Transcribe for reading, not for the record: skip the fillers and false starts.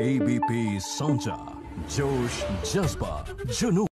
ABP Sanjha, Josh Jasba, Junoon।